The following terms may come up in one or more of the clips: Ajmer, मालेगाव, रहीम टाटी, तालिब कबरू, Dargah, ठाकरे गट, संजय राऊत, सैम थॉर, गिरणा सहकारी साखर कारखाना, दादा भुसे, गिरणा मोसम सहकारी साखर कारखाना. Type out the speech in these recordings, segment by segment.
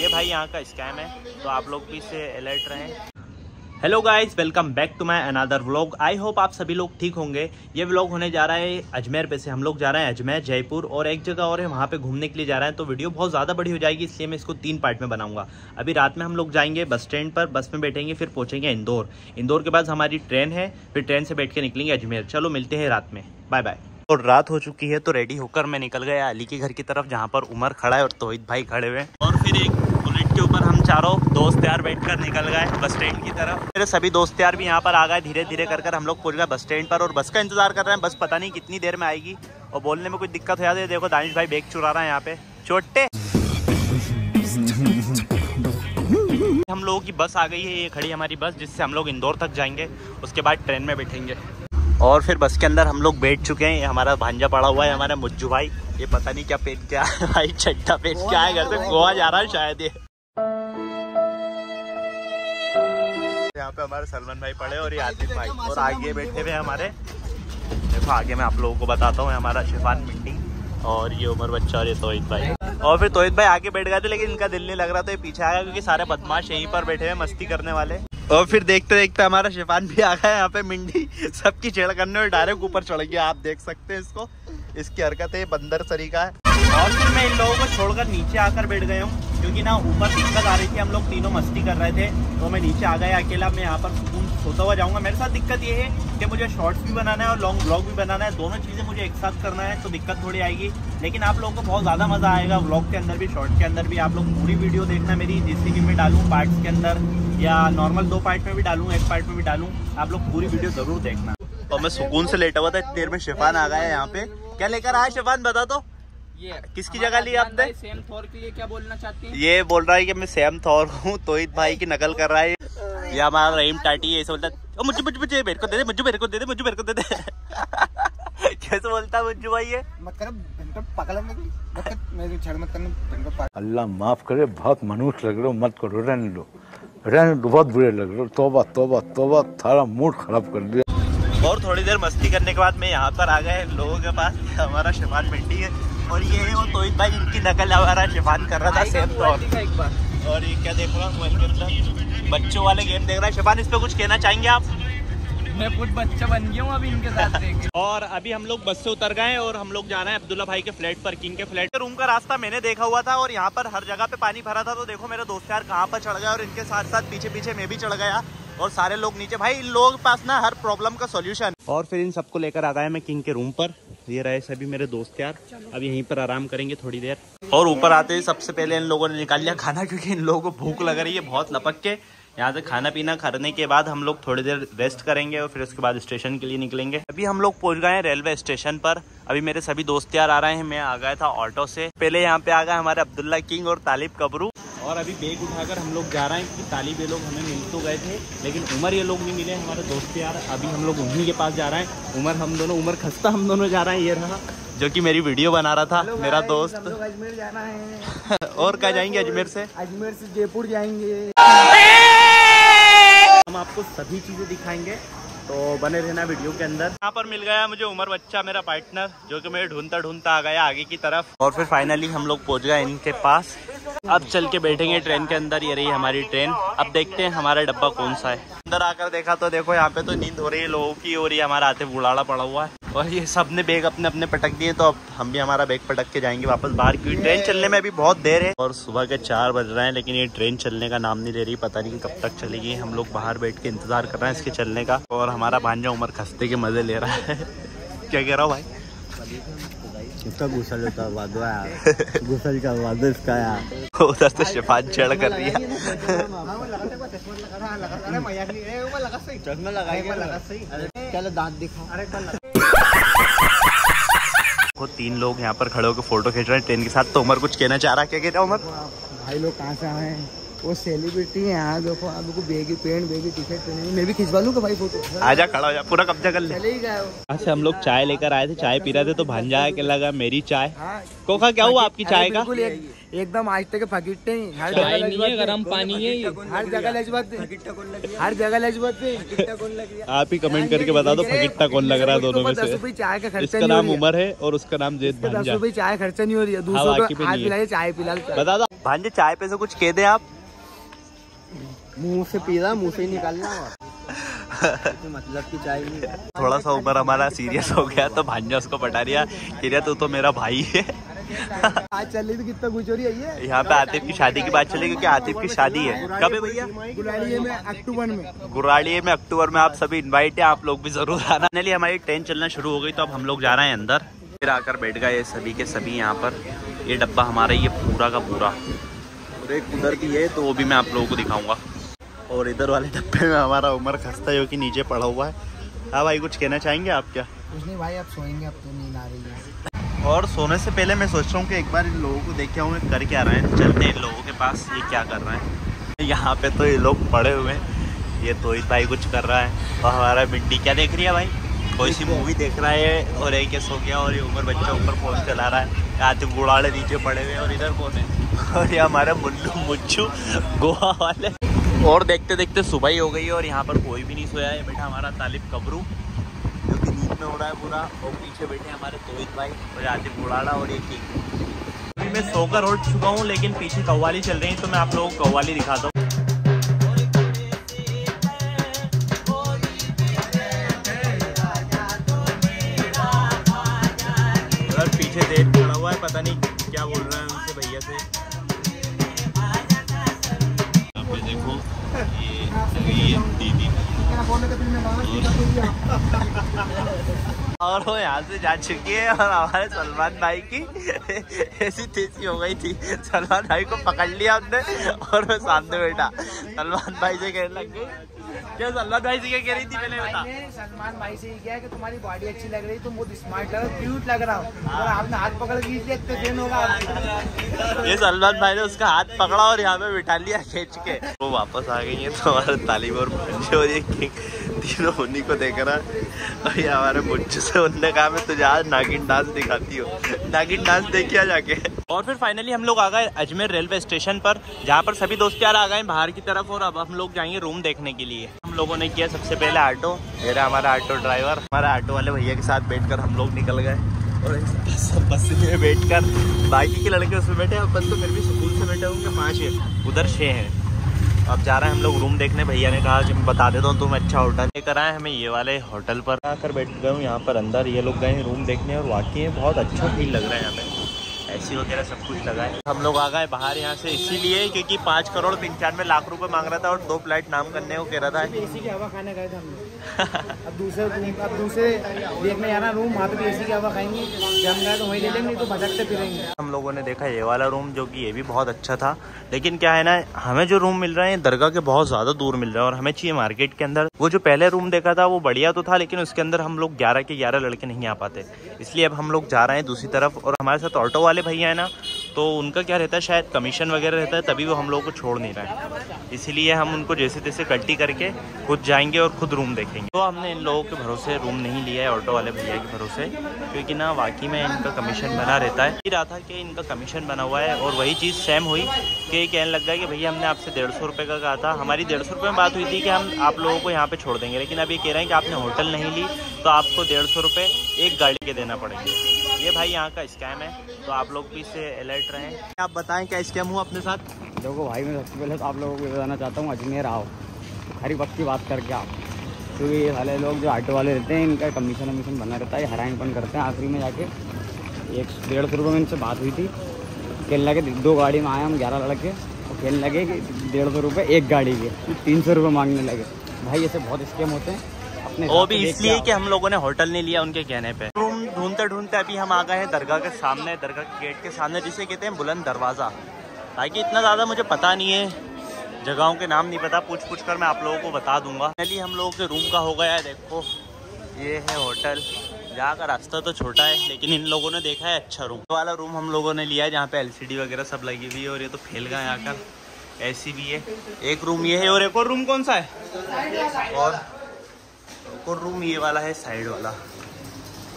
ये भाई यहाँ का स्कैम है, तो आप लोग भी इससे अलर्ट रहें। Hello guys, welcome back to my another vlog. I hope आप सभी लोग ठीक होंगे। ये व्लॉग होने जा रहा है अजमेर पे से। हम लोग जा रहे हैं अजमेर, जयपुर और एक जगह और है, वहाँ पे घूमने के लिए जा रहे हैं। तो वीडियो बहुत ज़्यादा बड़ी हो जाएगी, इसलिए मैं इसको 3 पार्ट में बनाऊंगा। अभी रात में हम लोग जाएंगे बस स्टैंड पर, बस में बैठेंगे, फिर पहुँचेंगे इंदौर। इंदौर के बाद हमारी ट्रेन है, फिर ट्रेन से बैठ के निकलेंगे अजमेर। चलो मिलते हैं रात में, बाय बाय। और रात हो चुकी है, तो रेडी होकर मैं निकल गया अली के घर की तरफ, जहाँ पर उमर खड़ा है और तोहिद भाई खड़े हुए हैं। और फिर एक बुलेट के ऊपर हम चारों दोस्त यार बैठकर निकल गए बस स्टैंड की तरफ। मेरे सभी दोस्त यार भी यहाँ पर आ गए। धीरे धीरे कर कर हम लोग पहुँच गए बस स्टैंड पर और बस का इंतजार कर रहे हैं। बस पता नहीं कितनी देर में आएगी। और बोलने में कुछ दिक्कत हो जाती है। देखो दानिश भाई बैग चुरा रहा है यहाँ पे, छोटे। हम लोगों की बस आ गई है, ये खड़ी हमारी बस, जिससे हम लोग इंदौर तक जाएंगे। उसके बाद ट्रेन में बैठेंगे और फिर बस के अंदर हम लोग बैठ चुके हैं। हमारा भांजा पड़ा हुआ है, हमारा मुज्जू भाई। ये पता नहीं क्या पेट क्या है भाई, चट्टा पेट क्या है, घर से गोवा जा रहा है शायद। ये यहाँ पे हमारे सलमान भाई पड़े और ये आतिफ भाई और आगे बैठे हुए हमारे। देखो आगे मैं आप लोगों को बताता हूँ। हमारा शिफान मिट्टी और ये उमर बच्चा और ये तोहिद भाई। और फिर तोहिद भाई आगे बैठ गए थे, लेकिन इनका दिल नहीं लग रहा, तो ये पीछे आ गया, क्योंकि सारे बदमाश यहीं पर बैठे हुए मस्ती करने वाले। और फिर देखते देखते हमारा शिफान भी आ गया यहाँ पे। मिंडी सबकी छेड़ करने में डायरेक्ट ऊपर चढ़ गया। आप देख सकते हैं इसको, इसकी हरकत है, बंदर सरीका है। और फिर मैं इन लोगों को छोड़कर नीचे आकर बैठ गया हूँ, क्योंकि ना ऊपर दिक्कत आ रही थी। हम लोग तीनों मस्ती कर रहे थे, तो मैं नीचे आ गया अकेला। मैं यहाँ पर सुकून सोता हुआ जाऊँगा। मेरे साथ दिक्कत ये है कि मुझे शॉर्ट्स भी बनाना है और लॉन्ग व्लॉग भी बनाना है। दोनों चीज़ें मुझे एक साथ करना है, तो दिक्कत थोड़ी आएगी। लेकिन आप लोगों को बहुत ज़्यादा मज़ा आएगा। व्लॉग के अंदर भी, शॉर्ट के अंदर भी आप लोग पूरी वीडियो देखना मेरी, जिससे कि मैं डालूँ पार्ट्स के अंदर, या नॉर्मल 2 पार्ट में भी डालूँ, 1 पार्ट में भी डालूँ। आप लोग पूरी वीडियो ज़रूर देखना। और मैं सुकून से लेटा हुआ था, इतनी देर में शिफान आ गया है यहाँ पे। क्या लेकर आया शिफान, बता दो। ये किसकी जगह ली आपने? सैम थॉर के लिए क्या बोलना चाहती हैं? ये बोल रहा है कि मैं सैम थॉर हूँ, तोहिद भाई की नकल कर रहा है। ये हमारा रहीम टाटी है, ऐसे बोलता है, मुझे मेरे को दे दे, मुझे मेरे को दे दे, मुझे मेरे को दे दे। कैसे बोलता है मुझे भाई ये? मत करो, इनको पागल मेरे छड़ मत करना। अल्लाह माफ करे, बहुत मनुष्य लग रहे हो, मत करो, रहने लो, बहुत बुरे लग रहे। तोबा तोबा तोबा, थारा मूड खराब कर दिया। और थोड़ी देर मस्ती करने के बाद मैं यहाँ पर आ गए लोगों के पास। हमारा शिफान मिट्टी है और ये है वो तोहिद भाई, जिनकी नकल हमारा शिफान कर रहा था सेम तौर। और ये क्या देख रहा हूँ, बच्चों वाले गेम देख रहा है शिफान। इस पर कुछ कहना चाहेंगे आप? मैं खुद बच्चा बन गया हूँ अभी इनके साथ। और अभी हम लोग बस से उतर गए और हम लोग जा रहे हैं अब्दुल्ला भाई के फ्लैट पर, किंग के फ्लैट। रूम का रास्ता मैंने देखा हुआ था और यहाँ पर हर जगह पे पानी भरा था। तो देखो मेरे दोस्त यार कहाँ पर चढ़ गया और इनके साथ साथ पीछे पीछे मैं भी चढ़ गया और सारे लोग नीचे। भाई इन लोगों के पास ना हर प्रॉब्लम का सोल्यूशन। और फिर इन सबको लेकर आ गया मैं किंग के रूम पर। ये रहे सभी मेरे दोस्त यार, अब यहीं पर आराम करेंगे थोड़ी देर। और ऊपर आते ही सबसे पहले इन लोगों ने निकाल लिया खाना, क्योंकि इन लोगों को भूख लग रही है बहुत लपक के। यहाँ से खाना पीना खाने के बाद हम लोग थोड़ी देर रेस्ट करेंगे और फिर उसके बाद स्टेशन के लिए निकलेंगे। अभी हम लोग पहुँच गए हैं रेलवे स्टेशन पर। अभी मेरे सभी दोस्त यार आ रहे हैं। मैं आ गया था ऑटो से, पहले यहाँ पे आ गए हमारे अब्दुल्ला किंग और तालिब कबरू। और अभी बैग उठाकर हम लोग जा रहे हैं, कि तालिब ये लोग हमें मिल तो गए थे, लेकिन उमर ये लोग नहीं मिले हमारे दोस्त यार। अभी हम लोग उन्हीं के पास जा रहे हैं। उमर, हम दोनों, उमर खस्ता हम दोनों जा रहे हैं। ये रहा जो कि मेरी वीडियो बना रहा था मेरा दोस्त। अजमेर जाना है। और कहाँ जाएंगे? अजमेर से जयपुर जाएंगे। हम आपको सभी चीज़ें दिखाएंगे, तो बने रहना वीडियो के अंदर। यहाँ पर मिल गया मुझे उमर बच्चा, मेरा पार्टनर, जो कि मेरे ढूंढता ढूंढता आ गया आगे की तरफ। और फिर फाइनली हम लोग पहुँच गए इनके पास। अब चल के बैठेंगे ट्रेन के अंदर। ये रही हमारी ट्रेन। अब देखते हैं हमारा डब्बा कौन सा है। अंदर आकर देखा तो देखो यहाँ पे तो नींद हो रही है लोगों की, और ये हमारा आते बुढ़ाड़ा पड़ा हुआ है। और ये सब ने बैग अपने अपने पटक दिए, तो अब हम भी हमारा बैग पटक के जाएंगे वापस बाहर, क्योंकि ट्रेन चलने में अभी बहुत देर है। और सुबह के 4 बज रहे हैं, लेकिन ये ट्रेन चलने का नाम नहीं ले रही। पता नहीं कब तक चलेगी। हम लोग बाहर बैठ के इंतजार कर रहे हैं इसके चलने का। और हमारा भांजा उमर खस्ते के मजे ले रहा है। क्या कह रहा हूँ भाई, इसका गुसल होता वादा है, गुसल का वादा इसका है। उधर से शिफान चढ़ कर रही है। देखो 3 लोग यहाँ पर खड़े होकर फोटो खींच रहे हैं ट्रेन के साथ। तो उमर कुछ कहना चाह रहा है, क्या कह रहा है उमर? भाई लोग कहाँ से आए हैं, वो सेलिब्रिटी है यहाँ। देखो आप लोग baggy pant, baggy T shirt पहने, मैं भी खिंचवा लूँगा भाई फोटो। आजा, खड़ा हो जा, पूरा कब्जा कर ले। अच्छा, हम लोग चाय लेकर आए थे, चाय पी रहे थे, तो भांजा के लगा मेरी चाय कोखा। क्या हुआ आपकी चाय का? एकदम आज तक फकीटे गरम पानी है हर जगह लजबत हर जगह लजबत। आप ही कमेंट करके बता दो फकीटा कौन लग रहा है दोनों में से। चाय का खर्चा नाम उमर है और उसका नाम जेद भांजा। चाय खर्चा नहीं हो रही है दूसरों चाय पिला बता दो भांजे। चाय पे से कुछ कह दे आप। मुँह से पी रहा मुँह से ही निकालना मतलब की चाय नहीं है। थोड़ा सा ऊपर हमारा सीरियस हो गया तो भांजा उसको पटा दिया किरिया तो मेरा भाई है। आज चल रही तो कितना गुजोरी आई है। यहाँ पे आतिफ की शादी की बात चली क्योंकि आतिफ की शादी है। कब है भैया? गुराड़िये में अक्टूबर में। गुराड़िये में अक्टूबर में आप सभी इन्वाइट है, आप लोग भी जरूर आना। फाइनली हमारी ट्रेन चलना शुरू हो गई तो अब हम लोग जा रहे हैं अंदर। फिर आकर बैठ गए सभी के सभी यहाँ पर। ये डब्बा हमारा ये पूरा का पूरा और एक उधर भी है तो वो भी मैं आप लोगों को दिखाऊंगा। और इधर वाले डब्बे में हमारा उमर खस्ता जो कि नीचे पड़ा हुआ है। हाँ भाई कुछ कहना चाहेंगे आप? क्या कुछ नहीं भाई, आप सोएंगे अब तो नींद आ रही है। और सोने से पहले मैं सोच रहा हूँ कि एक बार इन लोगों को देख के आऊँ करके आ रहे हैं। चलते हैं इन लोगों के पास, ये क्या कर रहे हैं यहाँ पे। तो ये लोग पड़े हुए हैं, ये तोहित भाई कुछ कर रहा है और हमारा मिट्टी क्या देख रही है भाई, कोई सी मूवी देख रहा है और एक सो गया। और ये उमर बच्चा ऊपर फोन चला रहा है, आतिफ गुड़ाड़े नीचे पड़े हुए हैं। और इधर कौन है? और ये हमारे मुल्लू मुच्छू गोवा वाले। और देखते देखते सुबह ही हो गई है और यहाँ पर कोई भी नहीं सोया है। बेटा हमारा तालिब कबरू जो कि नींद में हो रहा है पूरा। और पीछे बैठे हमारे तोहित भाई और आतिफ बुढ़ाड़ा। और एक अभी मैं सोकर उठ चुका हूँ लेकिन पीछे कव्वाली चल रही है तो मैं आप लोगों को कव्वाली दिखाता हूँ। पीछे देख खड़ा हुआ है, पता नहीं क्या बोल रहा है उनसे भैया से। देखो ये दीदी और वो यहाँ से जा चुकी है। और हमारे सलमान भाई की ऐसी तेजी हो गई थी, सलमान भाई को पकड़ लिया हमने और मैं सामने बैठा। सलमान भाई से कहने लग गई। क्या सलमान भाई से क्या कह रही थी? मैंने बता सलमान भाई से क्या है कि तुम्हारी बॉडी अच्छी लग रही, तुम बहुत स्मार्ट लग रहा, क्यूट लग रहा हो और आपने हाथ पकड़ लीजिए तो दिन होगा। ये सलमान भाई ने उसका हाथ पकड़ा और यहाँ पे बिठा लिया खींच के। वो वापस आ गई है तो हमारे तालिब और बच्चे और ये तीनों उन्हीं को देख रहा है। और ये हमारे बच्चे से उनने कहा मैं तुझे आज नागिन डांस दिखाती हूँ, नागिन डांस देखिया जाके। और फिर फाइनली हम लोग आ गए अजमेर रेलवे स्टेशन पर जहाँ पर सभी दोस्त यार आ गए बाहर की तरफ। और अब हम लोग जाएंगे रूम देखने के लिए। हम लोगों ने किया सबसे पहले ऑटो, मेरा हमारा ऑटो ड्राइवर हमारा ऑटो वाले भैया के साथ बैठकर हम लोग निकल गए। और बस में बैठकर बाकी के लड़के उसमें बैठे और बस तो फिर भी स्कूल से बैठे होंगे 5 है, उधर 6 हैं। अब जा रहे हैं हम लोग रूम देखने। भैया ने कहा कि मैं बता देता हूँ तुम अच्छा होटल लेकर आए। हमें ये वाले होटल पर आकर बैठ गए हूँ यहाँ पर अंदर। ये लोग गए हैं रूम देखने और वाकई बहुत अच्छा फील लग रहा है हमें। एसी वगैरह सब कुछ लगा है। हम लोग आ गए बाहर यहाँ से इसीलिए क्योंकि 5,95,00,000 रुपये मांग रहा था और 2 फ्लाइट नाम करने को कह रहा था। एसी की हवा खाने गए थे हम लोग। अब दूसरे देखने जाना रूम, वहाँ पर एसी की हवा खाएंगे, जम गए तो वहीं ले लेंगे तो भटकते फिरेंगे। हम लोगों ने देखा ये वाला रूम जो कि ये भी बहुत अच्छा था लेकिन क्या है ना हमें जो रूम मिल रहा है दरगाह के बहुत ज़्यादा दूर मिल रहा है और हमें चाहिए मार्केट के अंदर। वो जो पहले रूम देखा था वो बढ़िया तो था लेकिन उसके अंदर हम लोग 11 के 11 लड़के नहीं आ पाते, इसलिए अब हम लोग जा रहे हैं दूसरी तरफ। और हमारे साथ ऑटो वाले भैया है ना तो उनका क्या रहता है शायद कमीशन वगैरह रहता है तभी वो हम लोग को छोड़ नहीं रहा है, इसीलिए हम उनको जैसे तैसे कट्टी करके खुद जाएंगे और खुद रूम देखेंगे। तो हमने इन लोगों के भरोसे रूम नहीं लिया है, ऑटो वाले भैया के भरोसे, क्योंकि ना वाकई में इनका कमीशन बना रहता है। ये रहा था कि इनका कमीशन बना हुआ है और वही चीज़ सेम हुई कि कहने लग गया कि भैया हमने आपसे 150 रुपये का कहा था। हमारी 150 रुपये में बात हुई थी कि हम आप लोगों को यहाँ पर छोड़ देंगे लेकिन अब ये कह रहे हैं कि आपने होटल नहीं ली तो आपको 150 रुपये एक गाड़ी के देना पड़ेंगे। ये भाई यहाँ का स्कैम है तो आप लोग भी इससे अलर्ट रहें। आप बताएं क्या स्कैम हुआ अपने साथ? देखो भाई मैं सबसे पहले तो आप लोगों को बताना चाहता हूँ अजमेर आओ तो खरी वक्त की बात करके आओ क्योंकि ये वाले लोग जो ऑटो वाले रहते हैं इनका कमीशन बना रहता है, हैरानपन करते हैं। आखिरी में जाके 150 रुपये में इनसे बात हुई थी, कहने लगे 2 गाड़ी में आए हम 11 लड़के और कहने लगे कि 150 रुपये एक गाड़ी के, 300 रुपये मांगने लगे। भाई ऐसे बहुत स्कैम होते हैं अपने, वो भी इसलिए कि हम लोगों ने होटल नहीं लिया उनके कहने पर। ढूंढते ढूंढते अभी हम आ गए हैं दरगाह के सामने, दरगाह के गेट के सामने जिसे कहते हैं बुलंद दरवाज़ा। बाकी इतना ज़्यादा मुझे पता नहीं है, जगहों के नाम नहीं पता, पूछ कर मैं आप लोगों को बता दूंगा। पहले हम लोगों के रूम का हो गया है। देखो ये है होटल जहाँ का रास्ता तो छोटा है लेकिन इन लोगों ने देखा है अच्छा रूम वाला रूम हम लोगों ने लिया है जहाँ पर LCD वगैरह सब लगी हुई है। और ये तो फैल गए आकर AC भी है। एक रूम ये है और एक और रूम कौन सा है? और रूम ये वाला है साइड वाला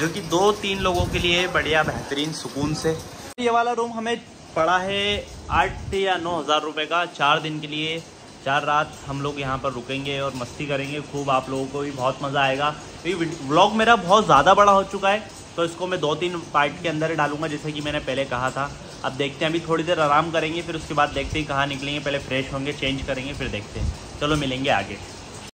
जो कि 2-3 लोगों के लिए बढ़िया बेहतरीन सुकून से। ये वाला रूम हमें पड़ा है 8 या 9 हज़ार रुपये का 4 दिन के लिए। 4 रात हम लोग यहाँ पर रुकेंगे और मस्ती करेंगे खूब। आप लोगों को भी बहुत मज़ा आएगा। व्लॉग मेरा बहुत ज़्यादा बड़ा हो चुका है तो इसको मैं 2-3 पार्ट के अंदर डालूंगा जैसे कि मैंने पहले कहा था। अब देखते हैं, अभी थोड़ी देर आराम करेंगे फिर उसके बाद देखते हैं कहाँ निकलेंगे। पहले फ्रेश होंगे, चेंज करेंगे, फिर देखते हैं। चलो मिलेंगे आगे।